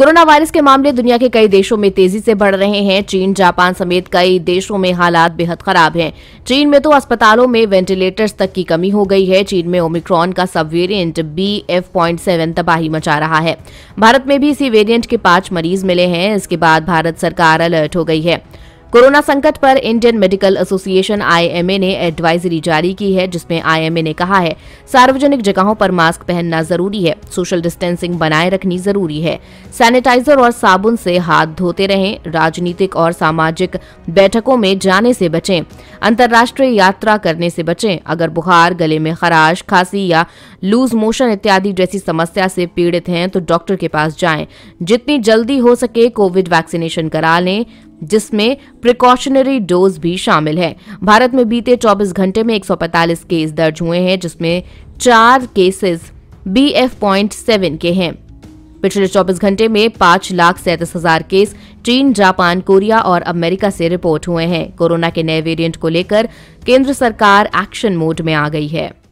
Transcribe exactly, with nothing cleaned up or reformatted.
Corona virus के मामले दुनिया के कई देशों में तेजी से बढ़ रहे हैं। चीन, जापान समेत कई देशों में हालात बेहद खराब हैं। चीन में तो अस्पतालों में वेंटिलेटर्स तक की कमी हो गई है। चीन में ओमिक्रॉन का sub variant B F point seven तबाही मचा रहा है। भारत में भी इसी वेरिएंट के पांच मरीज मिले हैं। इसके बाद भारत सरकार अलर्ट हो गई है। कोरोना संकट पर Indian Medical Association I M A ने एडवाइजरी जारी की है, जिसमें आई एम ए ने कहा है सार्वजनिक जगहों पर मास्क पहनना जरूरी है, सोशल डिस्टेंसिंग बनाए रखनी जरूरी है, सैनिटाइजर और साबुन से हाथ धोते रहें, राजनीतिक और सामाजिक बैठकों में जाने से बचें, अंतर्राष्ट्रीय यात्रा करने से बचें। अगर बुखार, गले में खराश, खांसी या लूज मोशन इत्यादि जैसी समस्या से पीड़ित हैं तो डॉक्टर के पास जाएं। जितनी जल्दी हो सके कोविड वैक्सीनेशन करा लें, जिसमें प्रिकॉशनरी डोज भी शामिल है। भारत में बीते चौबीस घंटे में एक सौ पैंतालीस केस दर्ज हुए हैं, जिसमें चार cases B F point seven के हैं। पिछले चौबीस घंटे में पांच लाख सैंतीस हजार केस चीन, जापान, कोरिया और अमेरिका से रिपोर्ट हुए हैं। कोरोना के नए वेरिएंट को लेकर केंद्र सरकार एक्शन मोड में आ गई है।